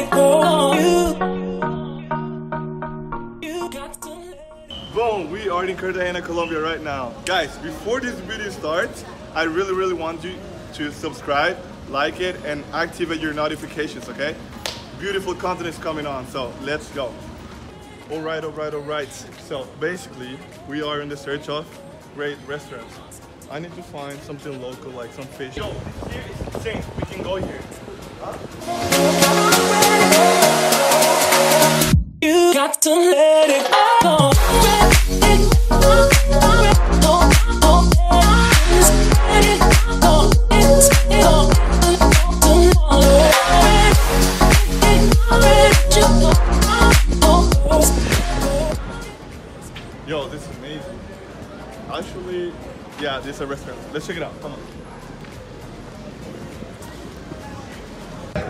Boom, we are in Cartagena, Colombia right now. Guys, before this video starts, I really want you to subscribe, like it, and activate your notifications, okay? Beautiful content is coming on, so let's go. All right. So basically, we are in the search of great restaurants. I need to find something local, like some fish. Yo, here is insane. We can go here. Huh? You got to let it go. Yo, this is amazing. Actually, yeah, this is a restaurant. Let's check it out. Come on.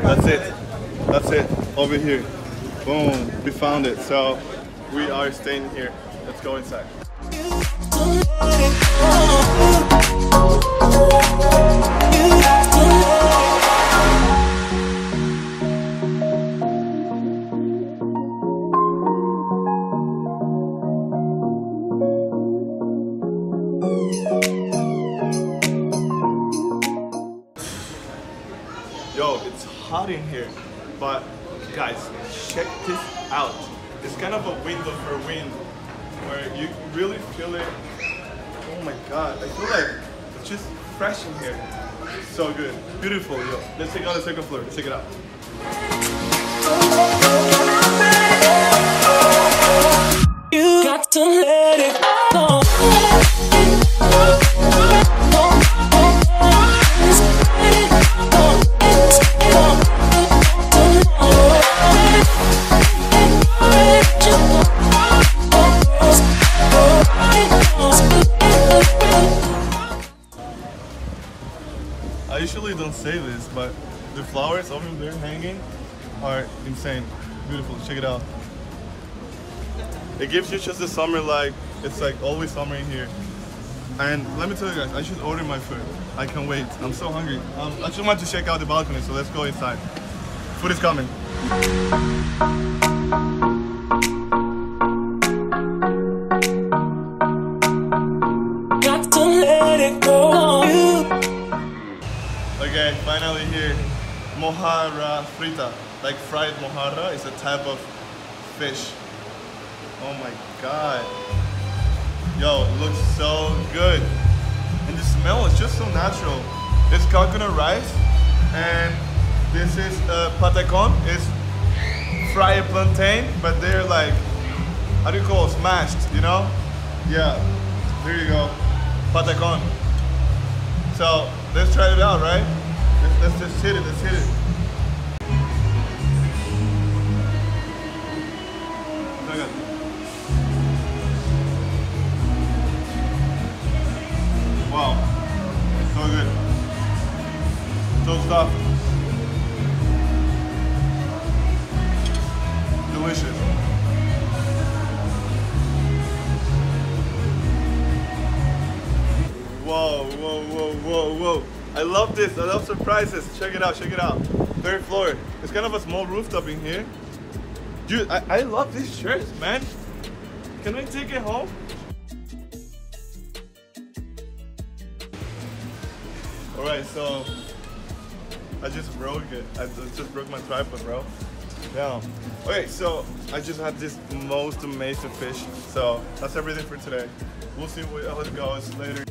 That's it. Over here. Boom. We found it. So we are staying here. Let's go inside. Yo, it's hot in here, but guys, check this out. It's kind of a window for wind, where you really feel it. Oh my God, I feel like it's just fresh in here. So good, beautiful, yo. Let's take it on the second floor, check it out. You got to let it go. I usually don't say this, but the flowers over there hanging are insane, beautiful. Check it out. It gives you just the summer, like it's like always summer in here. And let me tell you guys, I should order my food. I can't wait. I'm so hungry. I just want to check out the balcony, so let's go inside. Food is coming. Got to let it go. Okay, finally here. Mojarra frita, like fried mojarra, is a type of fish. Oh my God. Yo, it looks so good. And the smell is just so natural. It's coconut rice, and this is patacon. It's fried plantain, but they're like, how do you call it? Smashed, you know? Yeah, there you go, patacon. So, let's try it out, right? Let's just hit it, let's hit it. Wow, so good. So stuff. Delicious. Whoa. I love this, I love surprises. Check it out. Third floor. It's kind of a small rooftop in here. Dude, I love these shirts, man. Can we take it home? Alright, so I just broke it. I just broke my tripod, bro. Yeah. Okay, so I just had this most amazing fish. So that's everything for today. We'll see how it goes later.